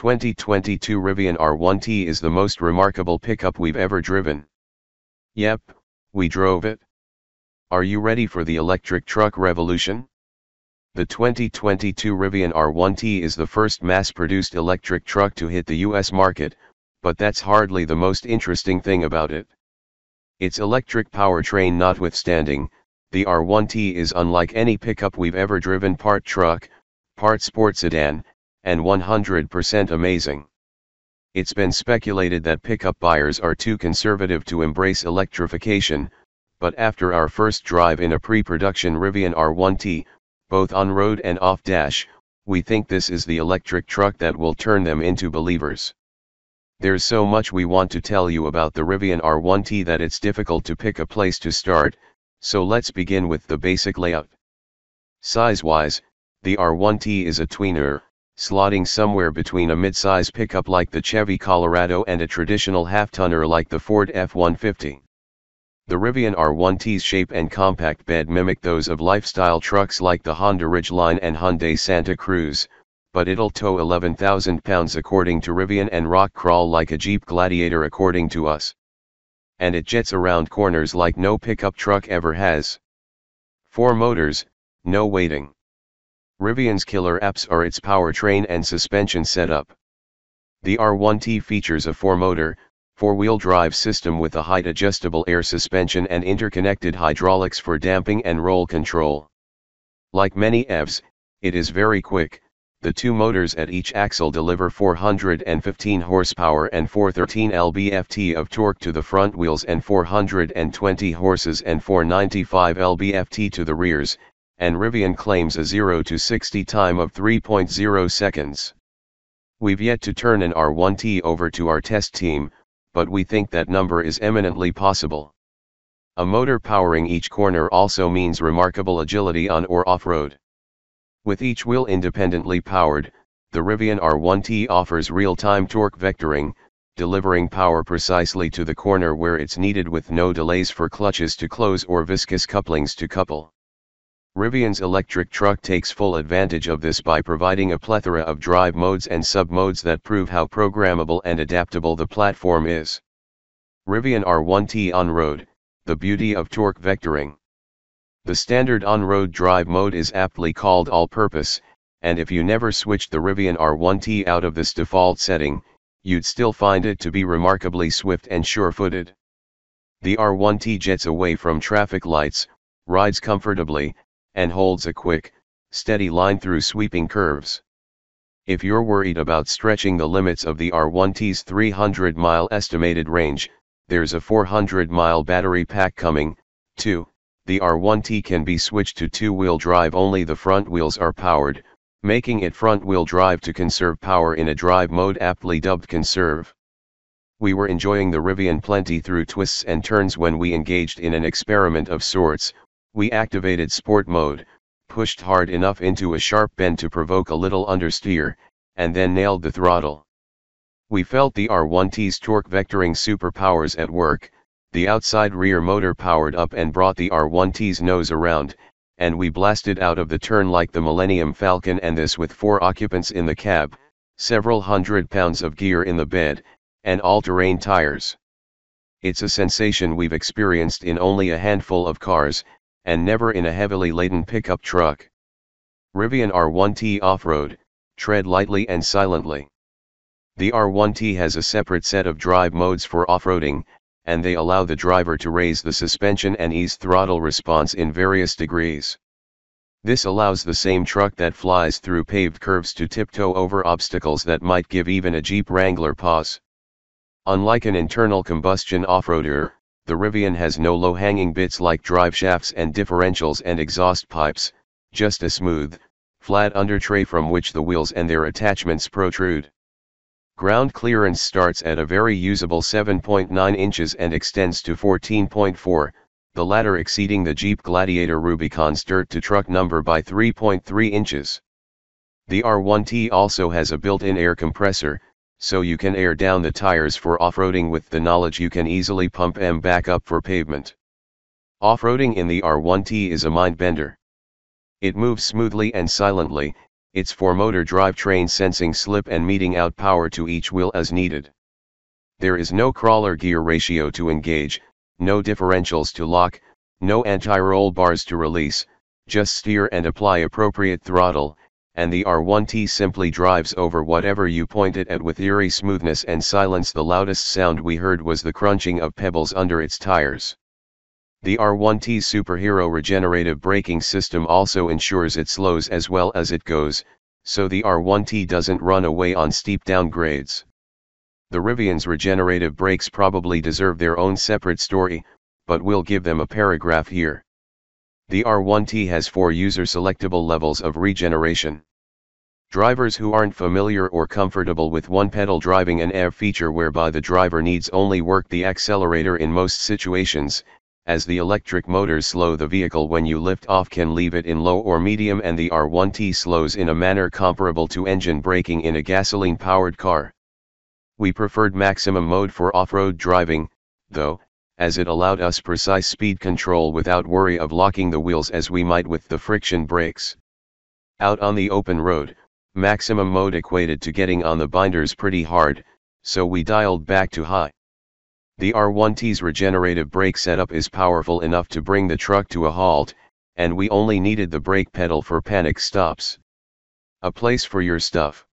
2022 Rivian R1T is the most remarkable pickup we've ever driven. Yep, we drove it. Are you ready for the electric truck revolution? The 2022 Rivian R1T is the first mass-produced electric truck to hit the US market, but that's hardly the most interesting thing about it. Its electric powertrain notwithstanding, the R1T is unlike any pickup we've ever driven, part truck, part sport sedan, and 100% amazing. It's been speculated that pickup buyers are too conservative to embrace electrification, but after our first drive in a pre-production Rivian R1T, both on-road and off-dash, we think this is the electric truck that will turn them into believers. There's so much we want to tell you about the Rivian R1T that it's difficult to pick a place to start, so let's begin with the basic layout. Size-wise, the R1T is a tweener, slotting somewhere between a mid-size pickup like the Chevy Colorado and a traditional half-tonner like the Ford F-150. The Rivian R1T's shape and compact bed mimic those of lifestyle trucks like the Honda Ridgeline and Hyundai Santa Cruz, but it'll tow 11,000 pounds according to Rivian and rock crawl like a Jeep Gladiator according to us. And it jets around corners like no pickup truck ever has. 4 motors, no waiting. Rivian's killer apps are its powertrain and suspension setup. The R1T features a 4-motor, 4-wheel drive system with a height-adjustable air suspension and interconnected hydraulics for damping and roll control. Like many EVs, it is very quick. The 2 motors at each axle deliver 415 horsepower and 413 lb-ft of torque to the front wheels and 420 horses and 495 lb-ft to the rears, and Rivian claims a 0-60 time of 3.0 seconds. We've yet to turn an R1T over to our test team, but we think that number is eminently possible. A motor powering each corner also means remarkable agility on or off-road. With each wheel independently powered, the Rivian R1T offers real-time torque vectoring, delivering power precisely to the corner where it's needed with no delays for clutches to close or viscous couplings to couple. Rivian's electric truck takes full advantage of this by providing a plethora of drive modes and sub-modes that prove how programmable and adaptable the platform is. Rivian R1T on-road, the beauty of torque vectoring. The standard on-road drive mode is aptly called all-purpose, and if you never switched the Rivian R1T out of this default setting, you'd still find it to be remarkably swift and sure-footed. The R1T jets away from traffic lights, rides comfortably, and holds a quick, steady line through sweeping curves. If you're worried about stretching the limits of the R1T's 300-mile estimated range, there's a 400-mile battery pack coming, too. The R1T can be switched to two-wheel drive, only the front wheels are powered, making it front-wheel drive to conserve power in a drive mode aptly dubbed conserve. We were enjoying the Rivian plenty through twists and turns when we engaged in an experiment of sorts. We activated sport mode, pushed hard enough into a sharp bend to provoke a little understeer, and then nailed the throttle. We felt the R1T's torque vectoring superpowers at work. The outside rear motor powered up and brought the R1T's nose around, and we blasted out of the turn like the Millennium Falcon, and this with 4 occupants in the cab, several hundred pounds of gear in the bed, and all-terrain tires. It's a sensation we've experienced in only a handful of cars, and never in a heavily laden pickup truck. Rivian R1T off-road, tread lightly and silently. The R1T has a separate set of drive modes for off-roading, and they allow the driver to raise the suspension and ease throttle response in various degrees. This allows the same truck that flies through paved curves to tiptoe over obstacles that might give even a Jeep Wrangler pause. Unlike an internal combustion off-roader, the Rivian has no low-hanging bits like drive shafts and differentials and exhaust pipes, just a smooth, flat undertray from which the wheels and their attachments protrude. Ground clearance starts at a very usable 7.9 inches and extends to 14.4, the latter exceeding the Jeep Gladiator Rubicon's dirt-to-truck number by 3.3 inches. The R1T also has a built-in air compressor, so you can air down the tires for off-roading with the knowledge you can easily pump them back up for pavement. Off-roading in the R1T is a mind-bender. It moves smoothly and silently, its 4-motor drivetrain sensing slip and meting out power to each wheel as needed. There is no crawler gear ratio to engage, no differentials to lock, no anti-roll bars to release, just steer and apply appropriate throttle, and the R1T simply drives over whatever you point it at with eerie smoothness and silence. The loudest sound we heard was the crunching of pebbles under its tires. The R1T's superhero regenerative braking system also ensures it slows as well as it goes, so the R1T doesn't run away on steep downgrades. The Rivian's regenerative brakes probably deserve their own separate story, but we'll give them a paragraph here. The R1T has 4 user-selectable levels of regeneration. Drivers who aren't familiar or comfortable with one-pedal driving, an AV feature whereby the driver needs only work the accelerator in most situations, as the electric motors slow the vehicle when you lift off, can leave it in low or medium, and the R1T slows in a manner comparable to engine braking in a gasoline-powered car. We preferred maximum mode for off-road driving, though, as it allowed us precise speed control without worry of locking the wheels as we might with the friction brakes. Out on the open road, maximum mode equated to getting on the binders pretty hard, so we dialed back to high. The R1T's regenerative brake setup is powerful enough to bring the truck to a halt, and we only needed the brake pedal for panic stops. A place for your stuff.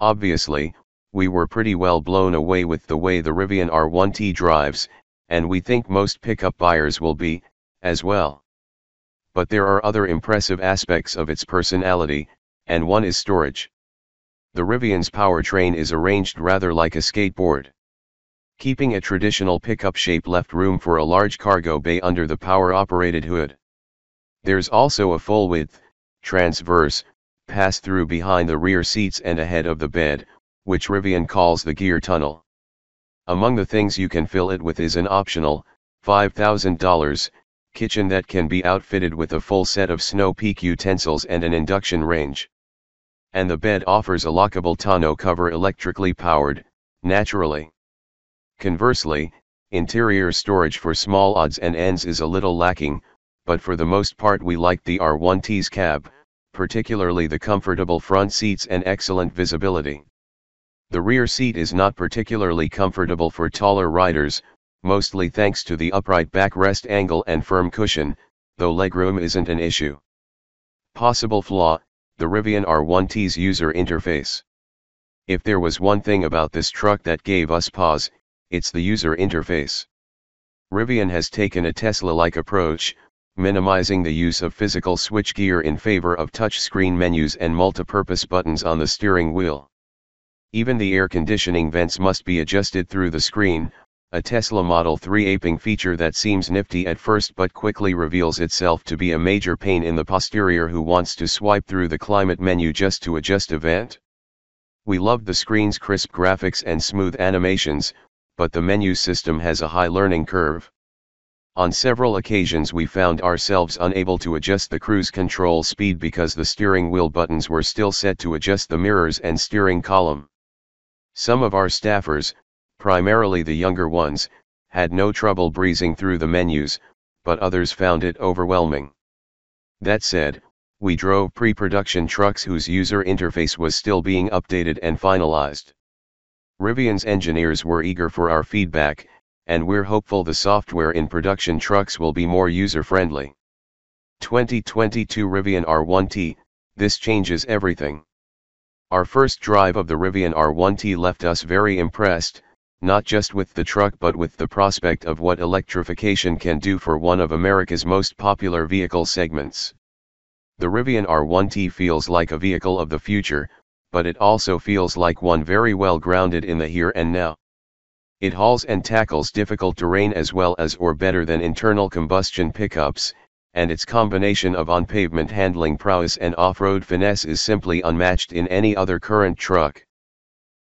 Obviously, we were pretty well blown away with the way the Rivian R1T drives, and we think most pickup buyers will be, as well. But there are other impressive aspects of its personality, and one is storage. The Rivian's powertrain is arranged rather like a skateboard. Keeping a traditional pickup shape left room for a large cargo bay under the power-operated hood. There's also a full-width, transverse, pass-through behind the rear seats and ahead of the bed, which Rivian calls the gear tunnel. Among the things you can fill it with is an optional, $5,000, kitchen that can be outfitted with a full set of Snow Peak utensils and an induction range. And the bed offers a lockable tonneau cover, electrically powered, naturally. Conversely, interior storage for small odds and ends is a little lacking, but for the most part we liked the R1T's cab, particularly the comfortable front seats and excellent visibility. The rear seat is not particularly comfortable for taller riders, mostly thanks to the upright backrest angle and firm cushion, though legroom isn't an issue. Possible flaw, the Rivian R1T's user interface. If there was one thing about this truck that gave us pause, it's the user interface. Rivian has taken a Tesla-like approach, minimizing the use of physical switchgear in favor of touchscreen menus and multipurpose buttons on the steering wheel. Even the air conditioning vents must be adjusted through the screen, a Tesla Model 3 aping feature that seems nifty at first but quickly reveals itself to be a major pain in the posterior who wants to swipe through the climate menu just to adjust a vent. We loved the screen's crisp graphics and smooth animations, but the menu system has a high learning curve. On several occasions we found ourselves unable to adjust the cruise control speed because the steering wheel buttons were still set to adjust the mirrors and steering column. Some of our staffers, primarily the younger ones, had no trouble breezing through the menus, but others found it overwhelming. That said, we drove pre-production trucks whose user interface was still being updated and finalized. Rivian's engineers were eager for our feedback, and we're hopeful the software in production trucks will be more user-friendly. 2022 Rivian R1T, this changes everything. Our first drive of the Rivian R1T left us very impressed, not just with the truck but with the prospect of what electrification can do for one of America's most popular vehicle segments. The Rivian R1T feels like a vehicle of the future, but it also feels like one very well grounded in the here and now. It hauls and tackles difficult terrain as well as or better than internal combustion pickups, and its combination of on-pavement handling prowess and off-road finesse is simply unmatched in any other current truck.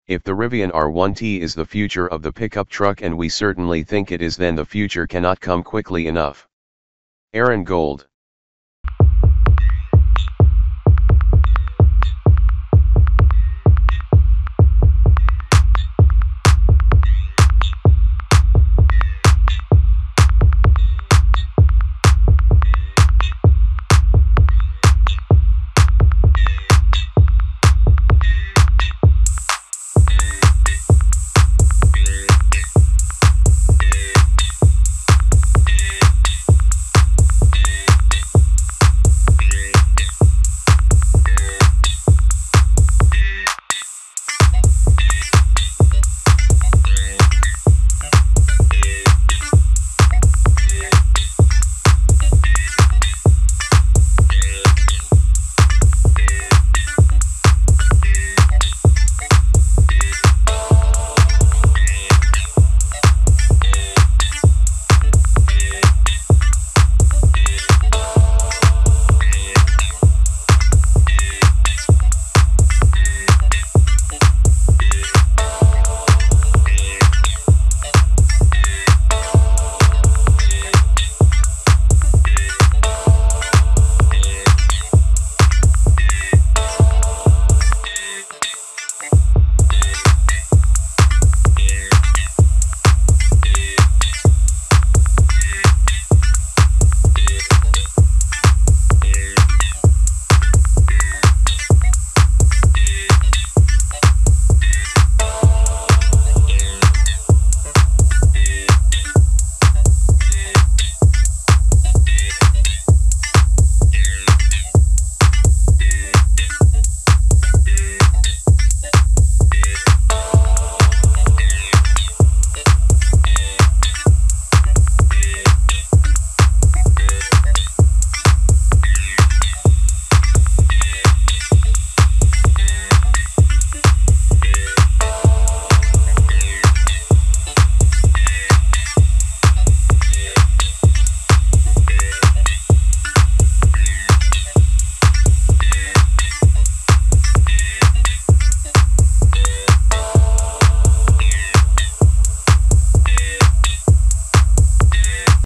If the Rivian R1T is the future of the pickup truck, and we certainly think it is, then the future cannot come quickly enough. Aaron Gold.